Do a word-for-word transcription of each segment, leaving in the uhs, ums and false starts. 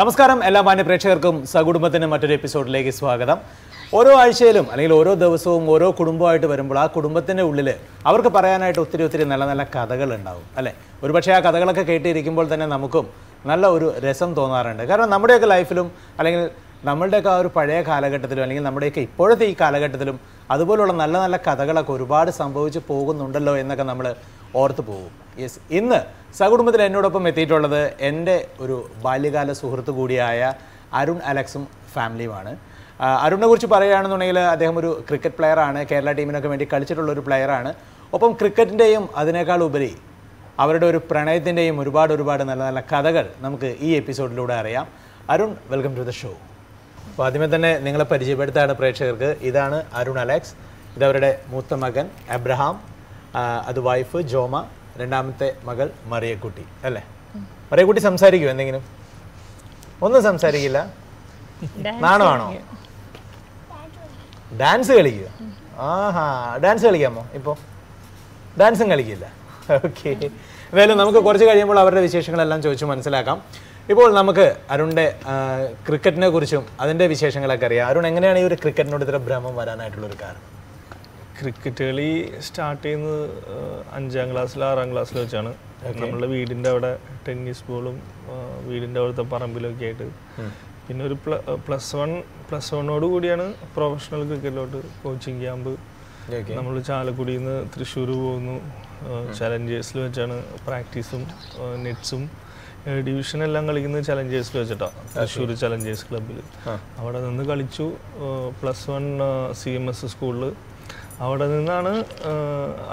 നമസ്കാരം എല്ലാ മാന്യ പ്രേക്ഷകർക്കും സകുടുംബത്തിന്റെ മറ്റൊരു എപ്പിസോഡിലേക്ക് സ്വാഗതം. ഓരോ ആഴ്ചയിലും അല്ലെങ്കിൽ ഓരോ ദിവസവും ഓരോ കുടുംബമായിട്ട് വരുമ്പോൾ ആ കുടുംബത്തിന്റെ ഉള്ളിൽ അവർക്ക് പറയാനായിട്ട് ഒത്തിരി ഒത്തിരി നല്ല നല്ല കഥകൾ ഉണ്ടാവും അല്ലേ? ഒരുപക്ഷേ ആ കഥകളൊക്കെ കേട്ടിരിക്കുമ്പോൾ തന്നെ നമുക്കും നല്ല ഒരു രസം തോന്നാറുണ്ട്. കാരണം നമ്മുടെയൊക്കെ ലൈഫിലും അല്ലെങ്കിൽ നമ്മളുടെയൊക്കെ ആ ഒരു പഴയ കാലഘട്ടത്തിലും അല്ലെങ്കിൽ നമ്മുടെയൊക്കെ ഇപ്പോഴത്തെ ഈ കാലഘട്ടത്തിലും അതുപോലുള്ള നല്ല നല്ല കഥകളൊക്കെ ഒരുപാട് സംഭവിച്ചു പോകുന്നുണ്ടല്ലോ എന്നൊക്കെ നമ്മൾ ഓർത്തു പോകും. യെസ്, ഇന്ന് സകുടുംബത്തിൽ എന്നോടൊപ്പം എത്തിയിട്ടുള്ളത് എൻ്റെ ഒരു ബാല്യകാല സുഹൃത്ത് കൂടിയായ അരുൺ അലക്സും ഫാമിലിയുമാണ്. അരുണിനെ കുറിച്ച് പറയുകയാണെന്നുണ്ടെങ്കിൽ അദ്ദേഹം ഒരു ക്രിക്കറ്റ് പ്ലെയറാണ്, കേരള ടീമിനൊക്കെ വേണ്ടി കളിച്ചിട്ടുള്ള ഒരു പ്ലെയറാണ്. ഒപ്പം ക്രിക്കറ്റിൻ്റെയും അതിനേക്കാൾ ഉപരി അവരുടെ ഒരു പ്രണയത്തിൻ്റെയും ഒരുപാട് ഒരുപാട് നല്ല നല്ല കഥകൾ നമുക്ക് ഈ എപ്പിസോഡിലൂടെ അറിയാം. Arun, welcome to the show. അപ്പോൾ ആദ്യമേ തന്നെ നിങ്ങളെ പരിചയപ്പെടുത്താണ് പ്രേക്ഷകർക്ക്. ഇതാണ് അരുൺ അലക്സ്, ഇതവരുടെ മൂത്ത മകൻ അബ്രഹാം, അത് വൈഫ് ജോമ, രണ്ടാമത്തെ മകൾ മറിയക്കുട്ടി. അല്ലേ മറിയക്കുട്ടി, സംസാരിക്കുമോ എന്തെങ്കിലും? ഒന്നും സംസാരിക്കില്ല. നാണമാണോ? ഡാൻസ് കളിക്കുക. ആഹാ, ഡാൻസ് കളിക്കാമോ? ഇപ്പോൾ ഡാൻസും കളിക്കില്ല. ഓക്കെ, എന്തായാലും നമുക്ക് കുറച്ച് കഴിയുമ്പോൾ അവരുടെ വിശേഷങ്ങളെല്ലാം ചോദിച്ച് മനസ്സിലാക്കാം. ഇപ്പോൾ നമുക്ക് അരുണിൻ്റെ ക്രിക്കറ്റിനെ കുറിച്ചും അതിൻ്റെ വിശേഷങ്ങളൊക്കെ അറിയാം. അരുൺ, എങ്ങനെയാണ് ഈ ഒരു ക്രിക്കറ്റിനോട് ഇത്ര ഭ്രമം വരാനായിട്ടുള്ളൊരു കാരണം? ക്രിക്കറ്റ് കളി സ്റ്റാർട്ട് ചെയ്യുന്നത് അഞ്ചാം ക്ലാസ്സിൽ ആറാം ക്ലാസ്സിൽ വെച്ചാണ്. നമ്മളുടെ വീടിൻ്റെ അവിടെ ടെന്നീസ് ബോളും വീടിൻ്റെ അവിടുത്തെ പറമ്പിലൊക്കെ ആയിട്ട്, പിന്നെ ഒരു പ്ല പ്ലസ് വൺ പ്ലസ് വണ്ണോട് കൂടിയാണ് പ്രൊഫഷണൽ ക്രിക്കറ്റിലോട്ട് കോച്ചിങ് ക്യാമ്പ്. നമ്മൾ ചാലക്കുടിയിൽ നിന്ന് തൃശ്ശൂർ പോകുന്നു. ചലഞ്ചേഴ്സിൽ വെച്ചാണ് പ്രാക്ടീസും നെറ്റ്സും ഡിവിഷനെല്ലാം കളിക്കുന്നത്. ചലഞ്ചേഴ്സിൽ വെച്ചിട്ടാണ്, തൃശ്ശൂർ ചലഞ്ചേഴ്സ് ക്ലബ്ബിൽ. അവിടെ നിന്ന് കളിച്ചു. Plus one C M S സ്കൂളിൽ, അവിടെ നിന്നാണ്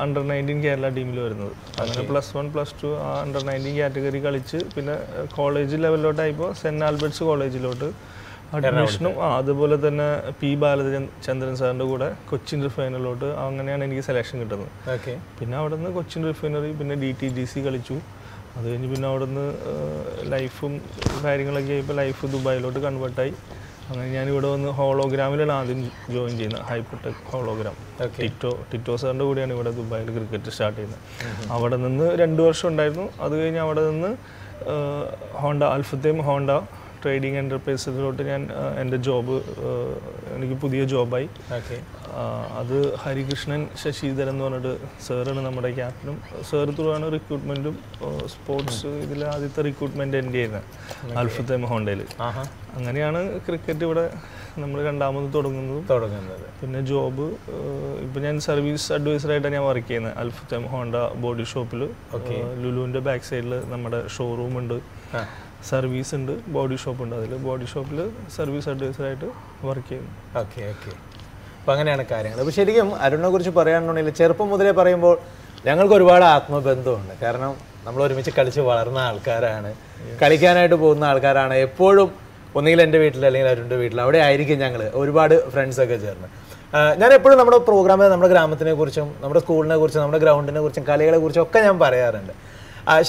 അണ്ടർ നയൻറ്റീൻ കേരള ടീമിൽ വരുന്നത്. അങ്ങനെ പ്ലസ് വൺ പ്ലസ് ടു ആ അണ്ടർ നയൻറ്റീൻ കാറ്റഗറി കളിച്ച്, പിന്നെ കോളേജ് ലെവലിലോട്ടായപ്പോൾ സെൻറ്റ് ആൽബർട്ട്സ് കോളേജിലോട്ട് അഡ്മിഷനും അതുപോലെ തന്നെ പി ബാലചന്ദ്രൻ സാറിൻ്റെ കൂടെ കൊച്ചിൻ റിഫൈനറിലോട്ട്, അങ്ങനെയാണ് എനിക്ക് സെലക്ഷൻ കിട്ടുന്നത്. ഓക്കെ, പിന്നെ അവിടെ നിന്ന് കൊച്ചിൻ റിഫൈനറി, പിന്നെ ഡി ടി ജി സി കളിച്ചു. അത് കഴിഞ്ഞ് പിന്നെ അവിടെ നിന്ന് ലൈഫും കാര്യങ്ങളൊക്കെ ആയപ്പോൾ ലൈഫ് ദുബായിലോട്ട് കൺവേർട്ടായി. അങ്ങനെ ഞാനിവിടെ വന്ന് ഹോളോഗ്രാമിലാണ് ആദ്യം ജോയിൻ ചെയ്യുന്നത്, ഹൈപ്പർടെക് ഹോളോഗ്രാം. ടിറ്റോ ടിറ്റോ സാറിൻ്റെ കൂടെയാണ് ഇവിടെ ദുബായിൽ ക്രിക്കറ്റ് സ്റ്റാർട്ട് ചെയ്യുന്നത്. അവിടെ നിന്ന് രണ്ട് വർഷം ഉണ്ടായിരുന്നു. അത് കഴിഞ്ഞ് അവിടെ നിന്ന് ഹോണ്ട ആൽഫത്തേമ ഹോണ്ട ട്രേഡിങ് എൻ്റർപ്രൈസസിലോട്ട് ഞാൻ എൻ്റെ ജോബ്, എനിക്ക് പുതിയ ജോബായി. അത് ഹരികൃഷ്ണൻ ശശിധരൻ എന്ന് പറഞ്ഞിട്ട് സാറാണ് നമ്മുടെ ക്യാപ്റ്റനും. സാർ ത്രൂവാണ് റിക്രൂട്ട്മെൻറ്റും സ്പോർട്സ് ഇതിൽ ആദ്യത്തെ റിക്രൂട്ട്മെൻറ്റ് എൻ്റെ ആയിരുന്നു ആൽഫത്തേമ ഹോണ്ടയിൽ. അങ്ങനെയാണ് ക്രിക്കറ്റ് ഇവിടെ നമ്മൾ രണ്ടാമത് തുടങ്ങുന്നത് തുടങ്ങുന്നത് പിന്നെ ജോബ് ഇപ്പം ഞാൻ സർവീസ് അഡ്വൈസറായിട്ടാണ് ഞാൻ വർക്ക് ചെയ്യുന്നത് ആൽഫത്തേമ ഹോണ്ട ബോഡി ഷോപ്പിൽ. ലുലുവിൻ്റെ ബാക്ക് സൈഡിൽ നമ്മുടെ ഷോറൂമുണ്ട്, സർവീസ് ഉണ്ട്, ബോഡി ഷോപ്പുണ്ട്. അതിൽ ബോഡി ഷോപ്പിൽ സർവീസ് അഡ്വൈസറായിട്ട് വർക്ക് ചെയ്യുന്നു. ഓക്കെ ഓക്കെ അപ്പോൾ അങ്ങനെയാണ് കാര്യങ്ങൾ. അപ്പോൾ ശരിക്കും അരുണിനെ കുറിച്ച് പറയുകയാണെന്നുണ്ടെങ്കിൽ ചെറുപ്പം മുതലേ പറയുമ്പോൾ ഞങ്ങൾക്ക് ഒരുപാട് ആത്മബന്ധമുണ്ട്. കാരണം നമ്മൾ ഒരുമിച്ച് കളിച്ച് വളർന്ന ആൾക്കാരാണ്, കളിക്കാനായിട്ട് പോകുന്ന ആൾക്കാരാണ്. എപ്പോഴും ഒന്നുകിൽ എൻ്റെ വീട്ടിൽ അല്ലെങ്കിൽ അരുണിൻ്റെ വീട്ടിൽ അവിടെ ആയിരിക്കും ഞങ്ങൾ ഒരുപാട് ഫ്രണ്ട്സൊക്കെ ചേർന്ന്. ഞാൻ എപ്പോഴും നമ്മുടെ പ്രോഗ്രാമിൽ നമ്മുടെ ഗ്രാമത്തിനെ കുറിച്ചും നമ്മുടെ സ്കൂളിനെ കുറിച്ചും നമ്മുടെ ഗ്രൗണ്ടിനെ കുറിച്ചും കളികളെ കുറിച്ചും ഒക്കെ ഞാൻ പറയാറുണ്ട്.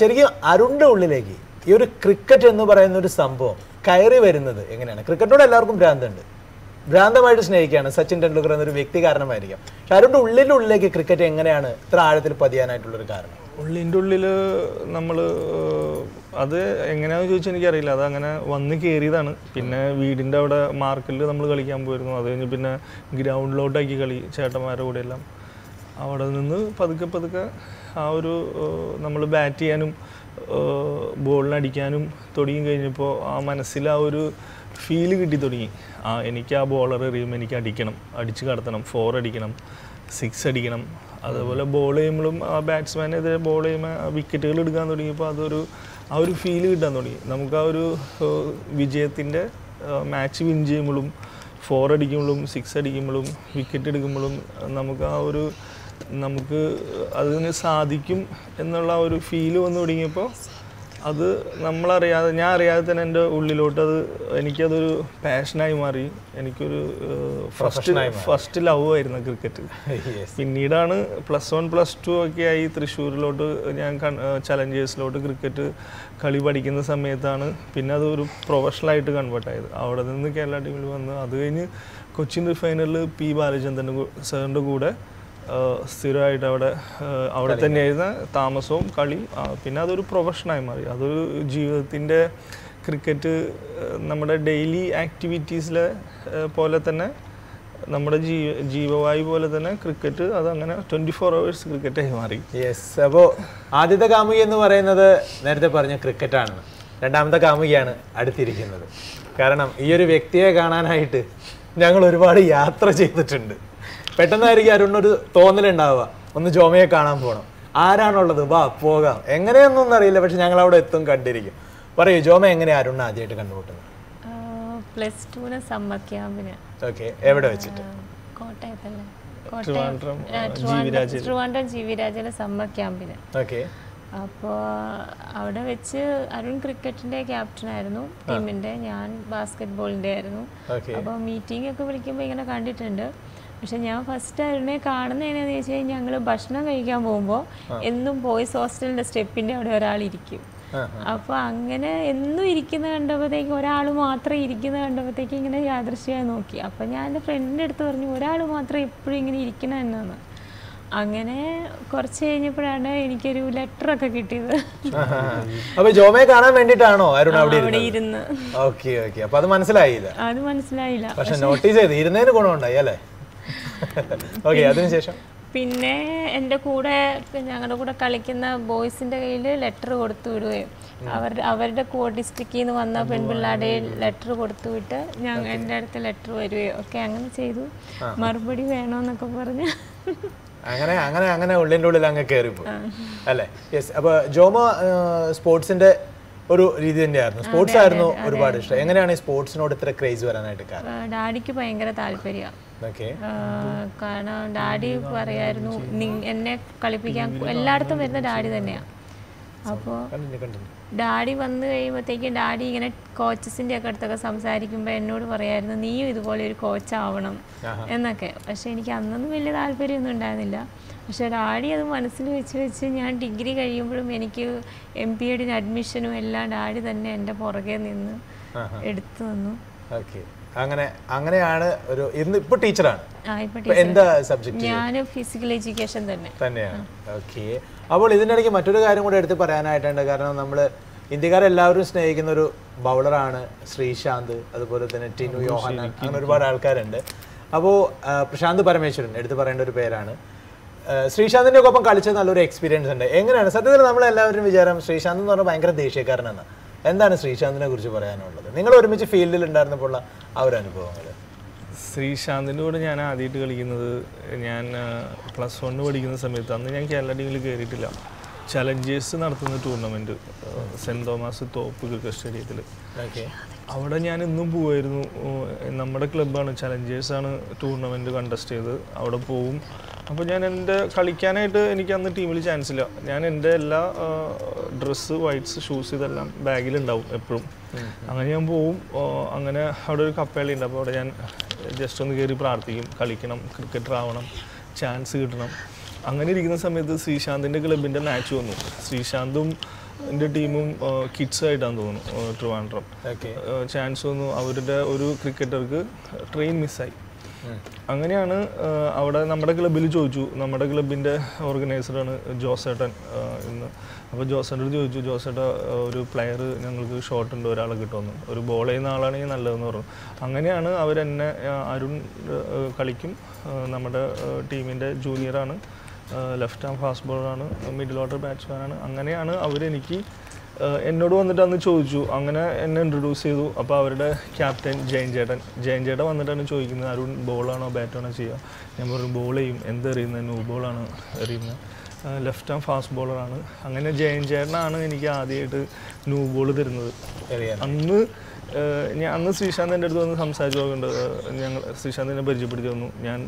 ശരിക്കും അരുണിൻ്റെ ഉള്ളിലേക്ക് ഈ ഒരു ക്രിക്കറ്റ് എന്ന് പറയുന്ന ഒരു സംഭവം കയറി വരുന്നത് എങ്ങനെയാണ്? ക്രിക്കറ്റിനോട് എല്ലാവർക്കും ഭ്രാന്തുണ്ട്, ഭ്രാന്തമായിട്ട് സ്നേഹിക്കുകയാണ്. സച്ചിൻ ടെണ്ടുൽക്കർ എന്നൊരു വ്യക്തി കാരണമായിരിക്കാം. പക്ഷെ അവരുടെ ഉള്ളിൻ്റെ ഉള്ളിലേക്ക് ക്രിക്കറ്റ് എങ്ങനെയാണ് ഇത്ര ആഴത്തിൽ പതിയാനായിട്ടുള്ളൊരു കാരണം? ഉള്ളിൻ്റെ ഉള്ളിൽ നമ്മൾ അത് എങ്ങനെയാണെന്ന് ചോദിച്ചാൽ എനിക്കറിയില്ല, അത് അങ്ങനെ വന്ന് കയറിയതാണ്. പിന്നെ വീടിൻ്റെ അവിടെ മാർക്കിൽ നമ്മൾ കളിക്കാൻ പോയിരുന്നു. അത് കഴിഞ്ഞ് പിന്നെ ഗ്രൗണ്ടിലോട്ടാക്കി കളി ചേട്ടന്മാരുടെ കൂടെയെല്ലാം. അവിടെ നിന്ന് പതുക്കെ പതുക്കെ ആ ഒരു നമ്മൾ ബാറ്റ് ചെയ്യാനും ബോളിനടിക്കാനും തുടങ്ങി കഴിഞ്ഞപ്പോൾ ആ മനസ്സിൽ ആ ഒരു ഫീല് കിട്ടി തുടങ്ങി. ആ എനിക്ക് ആ ബോളർ എറിയുമ്പോൾ എനിക്ക് അടിക്കണം, അടിച്ച് കടത്തണം, ഫോർ അടിക്കണം, സിക്സ് അടിക്കണം. അതുപോലെ ബോൾ ചെയ്യുമ്പോഴും ആ ബാറ്റ്സ്മാനെതിരെ ബോൾ ചെയ്യുമ്പോൾ വിക്കറ്റുകൾ എടുക്കാൻ തുടങ്ങിയപ്പോൾ അതൊരു ആ ഒരു ഫീല് കിട്ടാൻ തുടങ്ങി. നമുക്ക് ആ ഒരു വിജയത്തിൻ്റെ മാച്ച് വിൻ ചെയ്യുമ്പോഴും ഫോർ അടിക്കുമ്പോഴും സിക്സ് അടിക്കുമ്പോഴും വിക്കറ്റ് എടുക്കുമ്പോഴും നമുക്ക് ആ ഒരു നമുക്ക് അതിന് സാധിക്കും എന്നുള്ള ഒരു ഫീല് വന്നു തുടങ്ങിയപ്പോൾ അത് നമ്മളറിയാതെ, ഞാൻ അറിയാതെ തന്നെ എൻ്റെ ഉള്ളിലോട്ട് അത് എനിക്കതൊരു പാഷനായി മാറി. എനിക്കൊരു ഫസ്റ്റ് ഫസ്റ്റ് ലവ് ആയിരുന്നു ക്രിക്കറ്റ്. പിന്നീടാണ് പ്ലസ് വൺ പ്ലസ് ടു ഒക്കെ ആയി തൃശ്ശൂരിലോട്ട് ഞാൻ ചലഞ്ചേഴ്സിലോട്ട് ക്രിക്കറ്റ് കളി പഠിക്കുന്ന സമയത്താണ് പിന്നെ അതൊരു പ്രൊഫഷണലായിട്ട് കൺവേർട്ട് ആയത്. അവിടെ നിന്ന് കേരള ടീമിൽ വന്ന് അത് കഴിഞ്ഞ് കൊച്ചിൻ റിഫൈനറിൽ പി ബാലചന്ദ്രൻ സാറിൻ്റെ കൂടെ സ്ഥിരമായിട്ട് അവിടെ അവിടെ തന്നെയായിരുന്ന താമസവും കളി. പിന്നെ അതൊരു പ്രൊഫഷനായി മാറി. അതൊരു ജീവിതത്തിൻ്റെ cricket നമ്മുടെ daily activities ലെ പോലെ തന്നെ നമ്മുടെ ജീവവായു പോലെ തന്നെ ക്രിക്കറ്റ് അത് അങ്ങനെ twenty-four hours cricket ആയി മാറി. Yes, അപ്പോൾ ആദ്യത്തെ കാമുകി എന്ന് പറയുന്നത് നേരത്തെ പറഞ്ഞ ക്രിക്കറ്റ് ആണ്. രണ്ടാമത്തെ കാമുകിയാണ് അടുത്തിരിക്കുന്നത്. കാരണം ഈ ഒരു വ്യക്തിയെ കാണാനായിട്ട് ഞങ്ങൾ ഒരുപാട് യാത്ര ചെയ്തിട്ടുണ്ട്. പെട്ടെന്നായിരിക്കും അരുണിനൊരു തോന്നലുണ്ടാവുക ഒന്ന് ജോമയെ കാണാൻ പോകണം, ആരാണുള്ളത്, വാ പോകാം, എങ്ങനെയൊന്നും അറിയില്ല, പക്ഷെ ഞങ്ങൾ അവിടെ എത്തും കണ്ടിരിക്കും. പറയൂ ജോമ, എങ്ങനെയാണ് അരുണിനെ ആദ്യമായിട്ട് കണ്ടുമുട്ടുന്നത്? പ്ലസ് ടൂന് സമ്മർ ക്യാമ്പിന്. ഓക്കെ, എവിടെ വെച്ചിട്ട്? കോട്ടയത്തല്ലേ, കോട്ടയം ട്രിവാൻഡ്രം ജി വി രാജയുടെ സമ്മർ ക്യാമ്പിന്. ഓക്കെ, അപ്പോൾ അവിടെ വെച്ച് അരുൺ ക്രിക്കറ്റിൻ്റെ ക്യാപ്റ്റനായിരുന്നു ടീമിൻ്റെ, ഞാൻ ബാസ്കറ്റ് ബോളിൻ്റെ ആയിരുന്നു. അപ്പോൾ മീറ്റിംഗ് ഒക്കെ വിളിക്കുമ്പോൾ ഇങ്ങനെ കണ്ടിട്ടുണ്ട്. പക്ഷെ ഞാൻ ഫസ്റ്റ് അരുണിനെ കാണുന്നത് എങ്ങനെയാണെന്ന് വെച്ച് കഴിഞ്ഞാൽ, ഞങ്ങൾ ഭക്ഷണം കഴിക്കാൻ പോകുമ്പോൾ എന്നും ബോയ്സ് ഹോസ്റ്റലിൻ്റെ സ്റ്റെപ്പിൻ്റെ അവിടെ ഒരാളിരിക്കും. അപ്പോൾ അങ്ങനെ എന്നും ഇരിക്കുന്ന കണ്ടപ്പോഴത്തേക്കും, ഒരാൾ മാത്രം ഇരിക്കുന്ന കണ്ടപ്പോഴത്തേക്കും ഇങ്ങനെ യാദൃശ്യമായി നോക്കി. അപ്പോൾ ഞാൻ എൻ്റെ ഫ്രണ്ടിൻ്റെ അടുത്ത് പറഞ്ഞു, ഒരാൾ മാത്രം എപ്പോഴും ഇങ്ങനെ ഇരിക്കണം എന്നാണ്. അങ്ങനെ കുറച്ച് കഴിഞ്ഞപ്പോഴാണ് എനിക്കൊരു ലെറ്ററൊക്കെ കിട്ടിയത്. അപ്പോൾ ജോമയെ കാണാൻ വേണ്ടിയിട്ടാണോ അരുൺ അവിടെ ഇരുന്ന്? ഓക്കെ ഓക്കെ, അപ്പോൾ അത് മനസ്സിലായില്ല. അത് മനസ്സിലായില്ല, പക്ഷെ നോട്ടീസ് ചെയ്ത് ഇരുന്നതിന് ഗുണമുണ്ടായി അല്ലേ? ഓക്കെ, അതിനുശേഷം പിന്നെ എൻ്റെ കൂടെ ഞങ്ങളുടെ കൂടെ കളിക്കുന്ന ബോയ്സിൻ്റെ കയ്യിൽ ലെറ്റർ കൊടുത്തു വിടുകയും അവരുടെ അവരുടെ കോ ഡിസ്ട്രിക്റ്റിൽ നിന്ന് വന്ന പെൺപിള്ളേരുടെ ലെറ്റർ കൊടുത്തു വിട്ട് ഞങ്ങൾ എൻ്റെ അടുത്ത് ലെറ്റർ വരികയും ഒക്കെ അങ്ങനെ ചെയ്തു. മറുപടി വേണമെന്നൊക്കെ പറഞ്ഞ് അങ്ങനെ അങ്ങനെ അങ്ങനെ ഉള്ളിൻ്റെ ഉള്ളിൽ അങ്ങ് കയറിപ്പോ അല്ലേ? യെസ്. അപ്പോൾ ജോമ സ്പോർട്സിൻ്റെ ഒരു രീതി തന്നെയായിരുന്നു, സ്പോർട്സ് ആയിരുന്നു ഒരുപാട് ഇഷ്ടം. എങ്ങനെയാണ് ഈ സ്പോർട്സിനോട് ഇത്ര ക്രേസ് വരാനായിട്ട് കാരണം? ഡാഡിക്ക് ഭയങ്കര താല്പര്യമാണ്. കാരണം ഡാഡി പറയായിരുന്നു എന്നെ കളിപ്പിക്കാൻ, എല്ലായിടത്തും വരുന്ന ഡാഡി തന്നെയാണ്. അപ്പോൾ ഡാഡി വന്നു കഴിയുമ്പോഴത്തേക്കും ഡാഡി ഇങ്ങനെ കോച്ചസിൻ്റെ ഒക്കെ അടുത്തൊക്കെ സംസാരിക്കുമ്പോൾ എന്നോട് പറയായിരുന്നു, നീയും ഇതുപോലെ ഒരു കോച്ചാവണം എന്നൊക്കെ. പക്ഷെ എനിക്ക് അന്നൊന്നും വലിയ താല്പര്യമൊന്നും ഉണ്ടായിരുന്നില്ല. പക്ഷെ ഡാഡി അത് മനസ്സിൽ വെച്ച് വെച്ച് ഞാൻ ഡിഗ്രി കഴിയുമ്പോഴും എനിക്ക് എം പി എഡിന് അഡ്മിഷനും എല്ലാം ഡാഡി തന്നെ എൻ്റെ പുറകെ നിന്ന് എടുത്തു വന്നു. അങ്ങനെ അങ്ങനെയാണ് ഒരു ഇന്ന് ഇപ്പോൾ ടീച്ചറാണ്. എന്താ സബ്ജക്റ്റ്? ഞാൻ ഫിസിക്കൽ എഡ്യൂക്കേഷൻ തന്നെ തന്നെയാണ്. ഓക്കെ, അപ്പോൾ ഇതിനിടയ്ക്ക് മറ്റൊരു കാര്യം കൂടെ എടുത്ത് പറയാനായിട്ടുണ്ട്. കാരണം നമ്മൾ ഇന്ത്യക്കാരെല്ലാവരും സ്നേഹിക്കുന്ന ഒരു ബൗളറാണ് ശ്രീശാന്ത്, അതുപോലെ തന്നെ ടിനു യോഹന്നാൻ, അങ്ങനെ ഒരുപാട് ആൾക്കാരുണ്ട്. അപ്പോൾ പ്രശാന്ത് പരമേശ്വരൻ എടുത്ത് പറയേണ്ട ഒരു പേരാണ്. ശ്രീശാന്തിൻ്റെ ഒക്കെ ഒപ്പം കളിച്ചത് നല്ലൊരു എക്സ്പീരിയൻസ് ഉണ്ട്. എങ്ങനെയാണ് സത്യത്തിൽ നമ്മളെല്ലാവരും വിചാരം ശ്രീശാന്ത് എന്ന് പറഞ്ഞാൽ ഭയങ്കര ദേഷ്യക്കാരനാണ്, എന്താണ് ശ്രീശാന്തിനെ കുറിച്ച് പറയാനുള്ളത്? നിങ്ങൾ ഒരുമിച്ച് ഫീൽഡിൽ ഉണ്ടായിരുന്നപ്പോൾ ആ ഒരു അനുഭവങ്ങൾ. ശ്രീശാന്തിൻ്റെ കൂടെ ഞാൻ ആദ്യമായിട്ട് കളിക്കുന്നത് ഞാൻ പ്ലസ് വണ്ണ് പഠിക്കുന്ന സമയത്ത്. അന്ന് ഞാൻ കേരള ടീമിൽ കയറിയിട്ടില്ല. ചലഞ്ചേഴ്സ് നടത്തുന്ന ടൂർണമെൻറ്റ് സെൻറ്റ് തോമസ് തോപ്പ് ക്രിക്കറ്റ് സ്റ്റേഡിയത്തിൽ, അവിടെ ഞാൻ ഇന്നും പോവായിരുന്നു. നമ്മുടെ ക്ലബ്ബാണ്, ചലഞ്ചേഴ്സാണ് ടൂർണമെൻറ്റ് കണ്ടസ്റ്റ് ചെയ്ത്, അവിടെ പോവും. അപ്പോൾ ഞാൻ എൻ്റെ കളിക്കാനായിട്ട് എനിക്ക് അന്ന് ടീമിൽ ചാൻസ് ഇല്ല. ഞാൻ എൻ്റെ എല്ലാ ഡ്രസ്സ്, വൈറ്റ്സ്, ഷൂസ് ഇതെല്ലാം ബാഗിലുണ്ടാവും എപ്പോഴും. അങ്ങനെ ഞാൻ പോവും. അങ്ങനെ അവിടെ ഒരു കപ്പേളി ഉണ്ട്. അപ്പോൾ അവിടെ ഞാൻ ജസ്റ്റ് ഒന്ന് കയറി പ്രാർത്ഥിക്കും, കളിക്കണം, ക്രിക്കറ്ററാവണം, ചാൻസ് കിട്ടണം. അങ്ങനെ ഇരിക്കുന്ന സമയത്ത് ശ്രീശാന്തിൻ്റെ ക്ലബിൻ്റെ മാച്ച് വന്നു. ശ്രീശാന്തും എൻ്റെ ടീമും കിഡ്സായിട്ടാണ് തോന്നുന്നു, ട്രിവാൻഡ്രം. ചാൻസ് വന്നു. അവരുടെ ഒരു ക്രിക്കറ്റർക്ക് ട്രെയിൻ മിസ്സായി. അങ്ങനെയാണ് അവിടെ നമ്മുടെ ക്ലബ്ബിൽ ചോദിച്ചു, നമ്മുടെ ക്ലബിൻ്റെ ഓർഗനൈസറാണ് ജോസേട്ടൻ ഇന്ന്. അപ്പോൾ ജോസേട്ടൻ ചോദിച്ചു, ജോസേട്ട ഒരു പ്ലെയർ ഞങ്ങൾക്ക് ഷോട്ടുണ്ട്, ഒരാളെ കിട്ടുമെന്ന്, ഒരു ബോൾ ചെയ്യുന്ന ആളാണെങ്കിൽ നല്ലതെന്ന് പറഞ്ഞു. അങ്ങനെയാണ് അവരെന്നെ, അരുൺ കളിക്കും, നമ്മുടെ ടീമിൻ്റെ ജൂനിയറാണ്, ലെഫ്റ്റ് ആം ഫാസ്റ്റ് ബോളറാണ്, മിഡിൽ ഓർഡർ ബാറ്റ്സ്മാനാണ്. അങ്ങനെയാണ് അവരെനിക്ക് എന്നോട് വന്നിട്ട് അന്ന് ചോദിച്ചു. അങ്ങനെ എന്നെ ഇൻട്രൊഡ്യൂസ് ചെയ്തു. അപ്പോൾ അവരുടെ ക്യാപ്റ്റൻ ജയൻ ചേട്ടൻ, ജയൻ ചേട്ടൻ വന്നിട്ടാണ് ചോദിക്കുന്നത്, അരുൺ ബോളാണോ ബാറ്റാണോ ചെയ്യുക? ഞാൻ പറഞ്ഞു ബോൾ ചെയ്യും, എന്തെറിയുന്നത്, നോ ബോളാണ് എറിയുന്നത്, ലെഫ്റ്റ് ആം ഫാസ്റ്റ് ബോളറാണ്. അങ്ങനെ ജയൻ ചേട്ടനാണ് എനിക്ക് ആദ്യമായിട്ട് ന്യൂ ബോൾ തരുന്നത്. അന്ന് ഞാൻ അന്ന് ശ്രീശാന്ത് എൻ്റെ അടുത്ത് വന്ന് സംസാരിച്ചു നോക്കുന്നുണ്ട്. ഞങ്ങൾ ശ്രീശാന്തിനെ പരിചയപ്പെടുത്തി വന്നു. ഞാൻ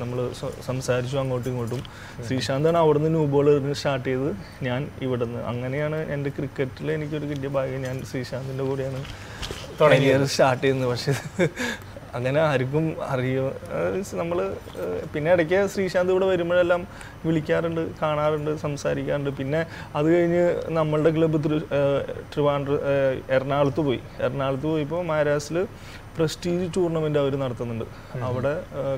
നമ്മൾ സംസാരിച്ചു അങ്ങോട്ടും ഇങ്ങോട്ടും. ശ്രീശാന്താണ് അവിടെ നിന്ന് ന്യൂ ബോൾ എറിഞ്ഞ് സ്റ്റാർട്ട് ചെയ്ത്, ഞാൻ ഇവിടെ നിന്ന്. അങ്ങനെയാണ് എൻ്റെ ക്രിക്കറ്റിൽ എനിക്കൊരു കിട്ടിയ ഭാഗ്യം. ഞാൻ ശ്രീശാന്തിൻ്റെ കൂടെയാണ് തുടങ്ങിയത്, സ്റ്റാർട്ട് ചെയ്യുന്നത്. പക്ഷേ അങ്ങനെ ആർക്കും അറിയോ നമ്മൾ. പിന്നെ ഇടയ്ക്ക് ശ്രീശാന്ത് ഇവിടെ വരുമ്പോഴെല്ലാം വിളിക്കാറുണ്ട്, കാണാറുണ്ട്, സംസാരിക്കാറുണ്ട്. പിന്നെ അത് കഴിഞ്ഞ് നമ്മളുടെ ക്ലബ്ബ് തിരു ട്രിവാൻഡ്രം എറണാകുളത്ത് പോയി. എറണാകുളത്ത് പോയിപ്പോൾ മഹാരാഷ്ട്രയിൽ prestige tournament അവർ നടത്തുന്നുണ്ട് അവിടെ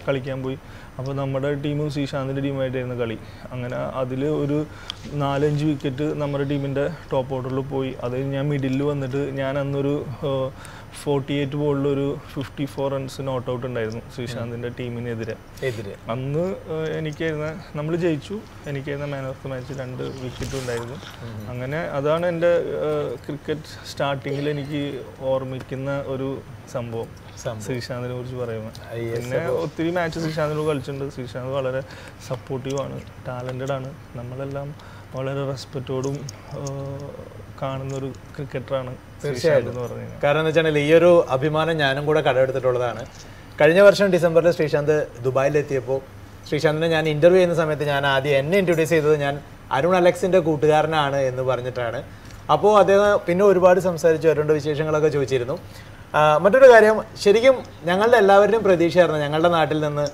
കളിക്കാൻ പോയി അപ്പോൾ നമ്മുടെ ടീമും ശ്രീശാന്തിന്റെ ടീമായിട്ടായിരുന്നു കളി അങ്ങനെ അതിൽ ഒരു നാലഞ്ച് വിക്കറ്റ് നമ്മുടെ ടീമിന്റെ ടോപ്പ് ഓർഡറിൽ പോയി അത് ഞാൻ മിഡിലിൽ വന്നിട്ട് ഞാൻ അന്നൊരു forty-eight ബോളിൽ ഒരു fifty-four റൺസ് നോട്ട് ഔട്ട് ഉണ്ടായിരുന്നു ശ്രീശാന്തിന്റെ ടീമിനെതിരെ എതിരെ അന്ന് എനിക്കായിരുന്നു നമ്മൾ ജയിച്ചു എനിക്കായിരുന്നു മാൻ ഓഫ് ദി മാച്ച് രണ്ട് വിക്കറ്റ് ഉണ്ടായിരുന്നു അങ്ങനെ അതാണ് എൻ്റെ ക്രിക്കറ്റ് സ്റ്റാർട്ടിങ്ങിൽ എനിക്ക് ഓർമ്മിക്കുന്ന ഒരു സംഭവം ശ്രീശാന്തിനെ കുറിച്ച് പറയുമ്പോൾ പിന്നെ ഒത്തിരി മാച്ച് ശ്രീശാന്തിനോട് കളിച്ചിട്ടുണ്ട് ശ്രീശാന്ത് വളരെ സപ്പോർട്ടീവാണ് ടാലൻറ്റഡ് ആണ് നമ്മളെല്ലാം വളരെ റെസ്പെക്റ്റോടും കാണുന്നൊരു ക്രിക്കറ്ററാണ് തീർച്ചയായിട്ടും എന്ന് പറഞ്ഞു കഴിഞ്ഞാൽ കാരണം എന്ന് വെച്ചാൽ ഈ ഒരു അഭിമാനം ഞാനും കൂടെ കടമെടുത്തിട്ടുള്ളതാണ് കഴിഞ്ഞ വർഷം ഡിസംബറിൽ ശ്രീശാന്ത് ദുബായിലെത്തിയപ്പോൾ ശ്രീശാന്തിനെ ഞാൻ ഇൻ്റർവ്യൂ ചെയ്യുന്ന സമയത്ത് ഞാൻ ആദ്യം എന്നെ ഇൻട്രൊഡ്യൂസ് ചെയ്തത് ഞാൻ അരുൺ അലക്സിൻ്റെ കൂട്ടുകാരനാണ് എന്ന് പറഞ്ഞിട്ടാണ് അപ്പോൾ അദ്ദേഹം പിന്നെ ഒരുപാട് സംസാരിച്ചു അവരുടെ വിശേഷങ്ങളൊക്കെ ചോദിച്ചിരുന്നു മറ്റൊരു കാര്യം ശരിക്കും ഞങ്ങളുടെ എല്ലാവരുടെയും പ്രതീക്ഷയായിരുന്നു ഞങ്ങളുടെ നാട്ടിൽ നിന്ന്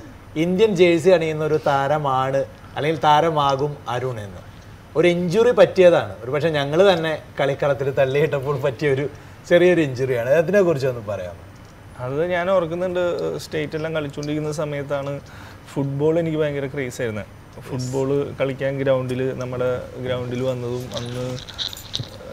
ഇന്ത്യൻ ജേഴ്സി അണിയുന്ന ഒരു താരമാണ് അല്ലെങ്കിൽ താരമാകും അരുൺ എന്ന് ഒരു ഇഞ്ചുറി പറ്റിയതാണ് ഒരു പക്ഷേ ഞങ്ങൾ തന്നെ കളിക്കളത്തിൽ തള്ളിയിട്ടപ്പോൾ പറ്റിയ ഒരു ചെറിയൊരു ഇഞ്ചുറിയാണ് അതിനെക്കുറിച്ച് ഒന്ന് പറയാമോ അത് ഞാൻ ഓർക്കുന്നുണ്ട് സ്റ്റേറ്റെല്ലാം കളിച്ചുകൊണ്ടിരിക്കുന്ന സമയത്താണ് ഫുട്ബോൾ എനിക്ക് ഭയങ്കര ക്രേസ് ആയിരുന്നു ഫുട്ബോൾ കളിക്കാൻ ഗ്രൗണ്ടിൽ നമ്മുടെ ഗ്രൗണ്ടിൽ വന്നതും അന്ന്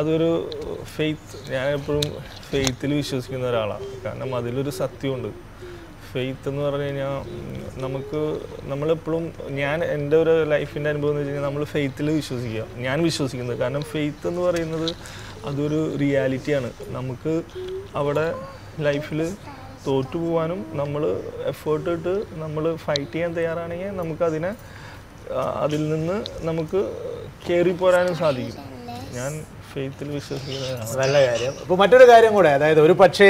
അതൊരു ഫെയ്ത്ത് ഞാനെപ്പോഴും ഫെയ്ത്തിൽ വിശ്വസിക്കുന്ന ഒരാളാണ് കാരണം അതിലൊരു സത്യമുണ്ട് ഫെയ്ത്ത് എന്ന് പറഞ്ഞു കഴിഞ്ഞാൽ നമുക്ക് നമ്മളെപ്പോഴും ഞാൻ എൻ്റെ ഒരു ലൈഫിൻ്റെ അനുഭവം എന്ന് വെച്ച് കഴിഞ്ഞാൽ നമ്മൾ ഫെയ്ത്തിൽ വിശ്വസിക്കുക ഞാൻ വിശ്വസിക്കുന്നത് കാരണം ഫെയ്ത്ത് എന്ന് പറയുന്നത് അതൊരു റിയാലിറ്റിയാണ് നമുക്ക് അവിടെ ലൈഫിൽ തോറ്റു പോകാനും നമ്മൾ എഫേർട്ട് ഇട്ട് നമ്മൾ ഫൈറ്റ് ചെയ്യാൻ തയ്യാറാണെങ്കിൽ നമുക്കതിനെ അതിൽ നിന്ന് നമുക്ക് കയറിപ്പോരാനും സാധിക്കും ഞാൻ ഫെയ്ത്തിൽ വിശ്വസിക്കുന്നതാണ് നല്ല കാര്യം അപ്പോൾ മറ്റൊരു കാര്യം കൂടെ അതായത് ഒരു പക്ഷേ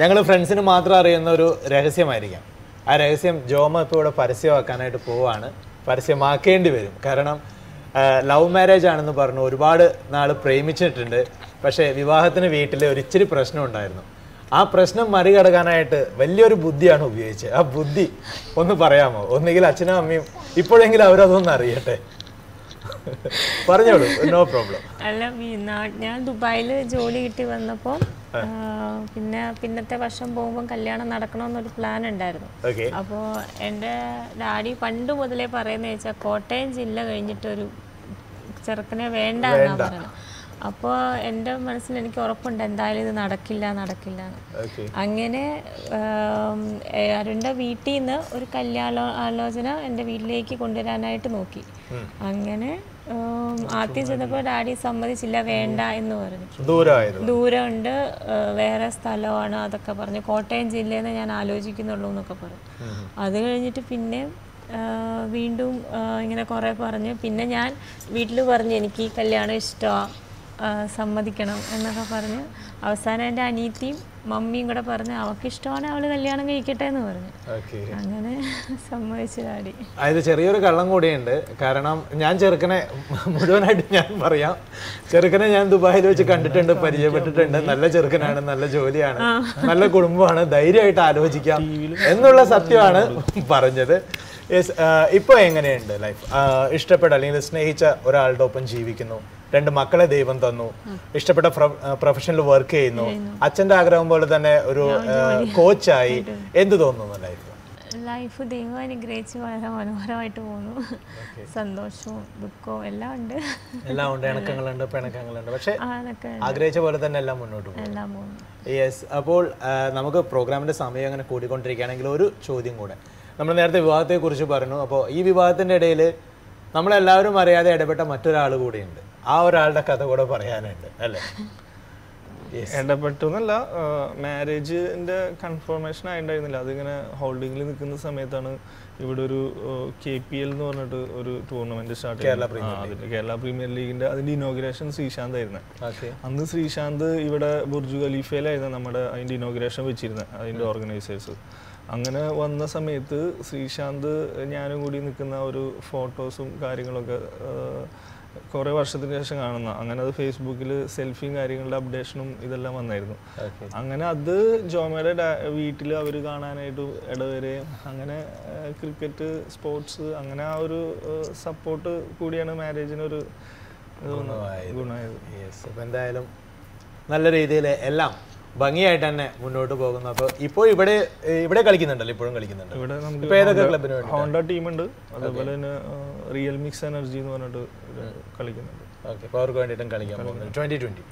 ഞങ്ങൾ ഫ്രണ്ട്സിന് മാത്രം അറിയുന്ന ഒരു രഹസ്യമായിരിക്കാം ആ രഹസ്യം ജോമ ഇപ്പോൾ ഇവിടെ പരസ്യമാക്കാനായിട്ട് പോവാണ് പരസ്യമാക്കേണ്ടി വരും കാരണം ലവ് മാരേജ് ആണെന്ന് പറഞ്ഞു ഒരുപാട് നാൾ പ്രേമിച്ചിട്ടുണ്ട് പക്ഷേ വിവാഹത്തിന് വീട്ടിൽ ഒരിച്ചിരി പ്രശ്നം ഉണ്ടായിരുന്നു ആ പ്രശ്നം മറികടക്കാനായിട്ട് വലിയൊരു ബുദ്ധിയാണ് ഉപയോഗിച്ചത് ആ ബുദ്ധി ഒന്ന് പറയാമോ ഒന്നുകിൽ അച്ഛനും അമ്മയും ഇപ്പോഴെങ്കിലും അവരതൊന്നും അറിയട്ടെ പറഞ്ഞോളൂ നോ പ്രോബ്ലം അല്ല ഞാൻ ദുബായിൽ ജോലി കിട്ടി വന്നപ്പോൾ പിന്നെ പിന്നത്തെ വർഷം പോകുമ്പോൾ കല്യാണം നടക്കണമെന്നൊരു പ്ലാൻ ഉണ്ടായിരുന്നു അപ്പോൾ എൻ്റെ ഡാഡി പണ്ട് മുതലേ പറയുന്നത് വെച്ചാൽ കോട്ടയം ജില്ല കഴിഞ്ഞിട്ടൊരു ചെറുക്കനെ വേണ്ട എന്നാ പറയുന്നത് അപ്പോൾ എൻ്റെ മനസ്സിൽ എനിക്ക് ഉറപ്പുണ്ട് എന്തായാലും ഇത് നടക്കില്ല നടക്കില്ല അങ്ങനെ അരുണിൻ്റെ വീട്ടിൽ നിന്ന് ഒരു കല്യാണ ആലോചന എൻ്റെ വീട്ടിലേക്ക് കൊണ്ടുവരാനായിട്ട് നോക്കി അങ്ങനെ ആദ്യം ചെന്നപ്പോൾ ഡാഡി സമ്മതിച്ചില്ല വേണ്ട എന്ന് പറഞ്ഞു ദൂരമുണ്ട് വേറെ സ്ഥലമാണ് അതൊക്കെ പറഞ്ഞു കോട്ടയം ജില്ലയിൽ നിന്ന് ഞാൻ ആലോചിക്കുന്നുള്ളൂ എന്നൊക്കെ പറഞ്ഞു അത് കഴിഞ്ഞിട്ട് പിന്നെ വീണ്ടും ഇങ്ങനെ കുറേ പറഞ്ഞു പിന്നെ ഞാൻ വീട്ടിൽ പറഞ്ഞു എനിക്ക് ഈ കല്യാണം ഇഷ്ടമാണ് സമ്മതിക്കണം എന്നൊക്കെ പറഞ്ഞ് അവസാനം എൻ്റെ അനിയത്തിയും മമ്മിയും കൂടെ പറഞ്ഞ് അവൾക്ക് ഇഷ്ടമാണ് അവൾ കല്യാണം കഴിക്കട്ടെ എന്ന് പറഞ്ഞു അങ്ങനെ സമ്മതിച്ചു ഡാഡി അതായത് ചെറിയൊരു കള്ളം കൂടിയുണ്ട് കാരണം ഞാൻ ചെറുക്കനെ മുഴുവനായിട്ട് ഞാൻ പറയാം ചെറുക്കനെ ഞാൻ ദുബായിൽ വെച്ച് കണ്ടിട്ടുണ്ട് പരിചയപ്പെട്ടിട്ടുണ്ട് നല്ല ചെറുക്കനാണ് നല്ല ജോലിയാണ് നല്ല കുടുംബമാണ് ധൈര്യമായിട്ട് ആലോചിക്കാം എന്നുള്ള സത്യമാണ് പറഞ്ഞത് യെസ് ഇപ്പോൾ എങ്ങനെയുണ്ട് ലൈഫ് ഇഷ്ടപ്പെട്ട അല്ലെങ്കിൽ സ്നേഹിച്ച ഒരാളുടെ ഒപ്പം ജീവിക്കുന്നു രണ്ട് മക്കളെ ദൈവം തന്നു ഇഷ്ടപ്പെട്ട പ്രൊഫഷനിൽ വർക്ക് ചെയ്യുന്നു അച്ഛൻ്റെ ആഗ്രഹം പോലെ തന്നെ ഒരു കോച്ചായി എന്ത് തോന്നുന്നു ലൈഫ് ലൈഫ് ദൈവം അനുഗ്രഹിച്ച് വളരെ മനോഹരമായിട്ട് പോകുന്നു സന്തോഷവും ദുഃഖവും എല്ലാം ഉണ്ട് എല്ലാം ഉണ്ട് ഇണക്കങ്ങളുണ്ട് പിണക്കങ്ങളുണ്ട് പക്ഷേ ആഗ്രഹിച്ച പോലെ തന്നെ എല്ലാം മുന്നോട്ട് പോകും യെസ് അപ്പോൾ നമുക്ക് പ്രോഗ്രാമിൻ്റെ സമയം അങ്ങനെ കൂടിക്കൊണ്ടിരിക്കുകയാണെങ്കിൽ ഒരു ചോദ്യം കൂടെ നമ്മൾ നേരത്തെ വിവാഹത്തെക്കുറിച്ച് പറഞ്ഞു അപ്പോൾ ഈ വിവാഹത്തിൻ്റെ ഇടയിൽ നമ്മളെല്ലാവരും അറിയാതെ ഇടപെട്ട മറ്റൊരാൾ കൂടിയുണ്ട് ആ ഒരാളുടെ കഥ കൂടെ പറയാനുണ്ട് അല്ലേ ഇടപെട്ടെന്നല്ല മാരേജിൻ്റെ കൺഫർമേഷൻ ആയിട്ടുണ്ടായിരുന്നില്ല അതിങ്ങനെ ഹോൾഡിങ്ങിൽ നിൽക്കുന്ന സമയത്താണ് ഇവിടെ ഒരു കെ പി എൽ എന്ന് പറഞ്ഞിട്ട് ഒരു ടൂർണമെൻറ്റ് സ്റ്റാർട്ട് ചെയ്തു കേരള പ്രീമിയർ ലീഗിൻ്റെ അതിൻ്റെ ഇനോഗ്രേഷൻ ശ്രീശാന്ത് ആയിരുന്നു അന്ന് ശ്രീശാന്ത് ഇവിടെ ബുർജു ഖലീഫയിലായിരുന്നു നമ്മുടെ അതിൻ്റെ ഇനോഗ്രേഷൻ വെച്ചിരുന്നത് അതിൻ്റെ ഓർഗനൈസേഴ്സ് അങ്ങനെ വന്ന സമയത്ത് ശ്രീശാന്ത് ഞാനും കൂടി നിൽക്കുന്ന ഒരു ഫോട്ടോസും കാര്യങ്ങളൊക്കെ കുറേ വർഷത്തിന് ശേഷം കാണുന്ന അങ്ങനെ അത് ഫേസ്ബുക്കിൽ സെൽഫിയും കാര്യങ്ങളുടെ അപ്ഡേഷനും ഇതെല്ലാം വന്നായിരുന്നു അങ്ങനെ അത് ജോമയുടെ വീട്ടിൽ അവർ കാണാനായിട്ട് ഇടവരെയും അങ്ങനെ ക്രിക്കറ്റ് സ്പോർട്സ് അങ്ങനെ ആ ഒരു സപ്പോർട്ട് കൂടിയാണ് മാരേജിന് ഒരു ഗുണമായത് യെസ് അപ്പോൾ എന്തായാലും നല്ല രീതിയിൽ എല്ലാം ഭംഗിയായിട്ട് തന്നെ മുന്നോട്ട് പോകുന്നു അപ്പോൾ ഇപ്പോൾ ഇവിടെ ഇവിടെ കളിക്കുന്നുണ്ടല്ലോ ഇപ്പോഴും കളിക്കുന്നുണ്ട് ഇവിടെ നമുക്ക് ഏതൊക്കെ ക്ലബ്ബിന് വേണ്ടി ഹോണ്ട ടീം ഉണ്ട് അതുപോലെ തന്നെ റിയൽ മിക്സ് എനർജി എന്ന് പറഞ്ഞിട്ട് കളിക്കുന്നുണ്ട് ഓക്കേ പവർക്ക് വേണ്ടിയിട്ടും കളിക്കാൻ പോകുന്നുണ്ട് twenty twenty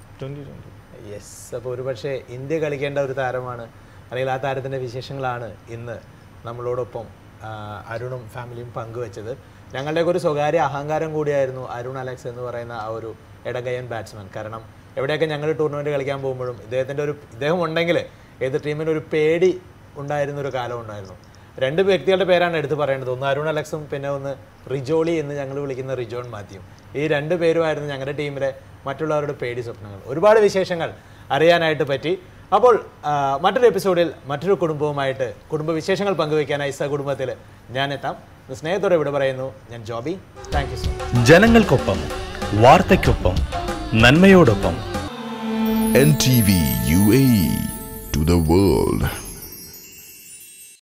യെസ് അപ്പോൾ ഒരുപക്ഷേ ഇന്ത്യ കളിക്കേണ്ട ഒരു താരമാണ് അല്ലെങ്കിൽ ആ താരത്തിൻ്റെ വിശേഷങ്ങളാണ് ഇന്ന് നമ്മളോടൊപ്പം അരുണും ഫാമിലിയും പങ്കുവെച്ചത് ഞങ്ങളുടെയൊക്കെ ഒരു സ്വകാര്യ അഹങ്കാരം കൂടിയായിരുന്നു അരുൺ അലക്സ് എന്ന് പറയുന്ന ആ ഒരു ഇടകയൻ ബാറ്റ്സ്മാൻ കാരണം എവിടെയൊക്കെ ഞങ്ങൾ ടൂർണമെൻറ്റ് കളിക്കാൻ പോകുമ്പോഴും ഇദ്ദേഹത്തിൻ്റെ ഒരു ഇദ്ദേഹം ഉണ്ടെങ്കിൽ ഏത് ടീമിനൊരു പേടി ഉണ്ടായിരുന്നൊരു കാലം ഉണ്ടായിരുന്നു രണ്ട് വ്യക്തികളുടെ പേരാണ് എടുത്തു പറയേണ്ടത് ഒന്ന് അരുൺ അലക്സും പിന്നെ ഒന്ന് റിജോളി എന്ന് ഞങ്ങൾ വിളിക്കുന്ന റിജോൺ മാത്യുവും ഈ രണ്ട് പേരുമായിരുന്നു ഞങ്ങളുടെ ടീമിലെ മറ്റുള്ളവരുടെ പേടി സ്വപ്നങ്ങൾ ഒരുപാട് വിശേഷങ്ങൾ അറിയാനായിട്ട് പറ്റി അപ്പോൾ മറ്റൊരു എപ്പിസോഡിൽ മറ്റൊരു കുടുംബവുമായിട്ട് കുടുംബ വിശേഷങ്ങൾ പങ്കുവയ്ക്കാനായി സ കുടുംബത്തിൽ ഞാൻ എത്താം സ്നേഹത്തോടെ ഇവിടെ പറയുന്നു ഞാൻ Joby thank you so much ജനങ്ങൾക്കൊപ്പം വാർത്തയ്ക്കൊപ്പം നന്മയോടൊപ്പം N T V U A E to the world.